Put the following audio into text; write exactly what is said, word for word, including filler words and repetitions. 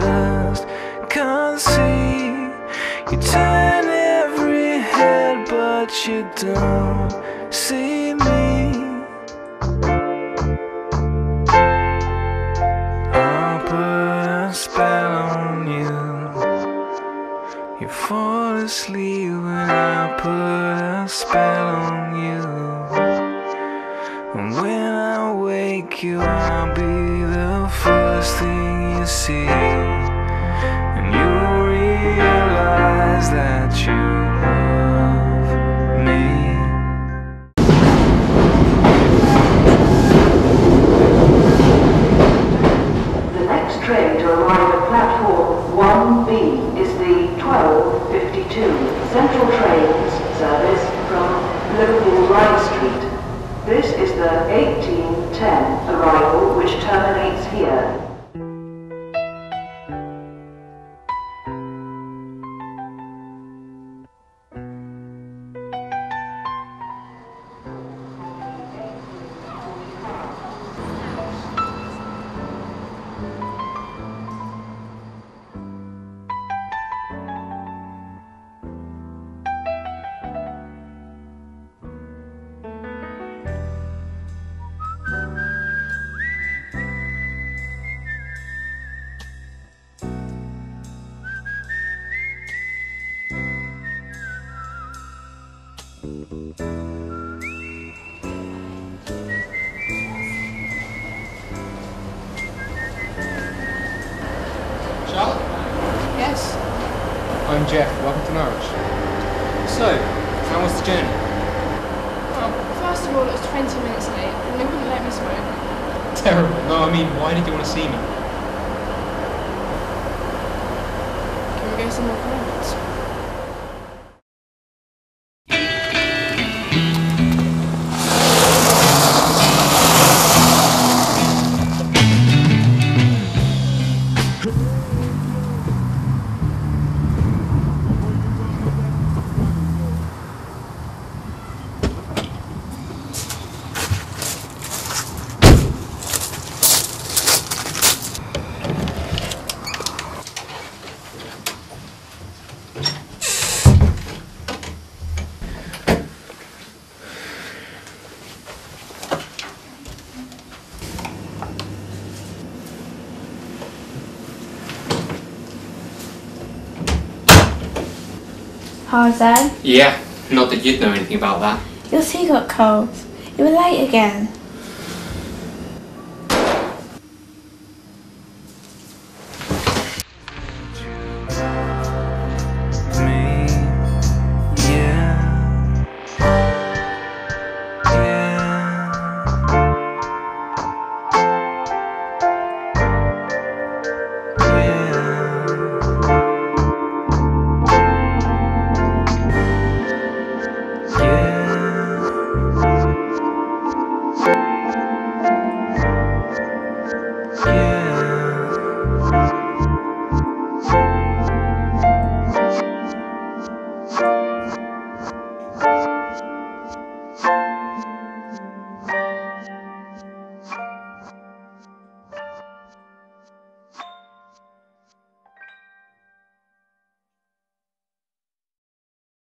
just can't see. You turn every head, but you don't see me. I'll put a spell on you. You fall asleep when I put a spell on you. And when I wake you, I'll be the first thing you see. That you love me. The next train to arrive at platform one B is the twelve fifty-two Central Trains service from Liverpool Street. This is the eighteen ten arrival which terminates here. Charlotte? Yes? I'm Jeff, welcome to Norwich. So, how was the journey? Well, first of all, it was twenty minutes late and they wouldn't let me smoke. Terrible. No, I mean, why did you want to see me? Can we go somewhere private? How was that? Yeah, not that you'd know anything about that. Your tea got cold. You were late again.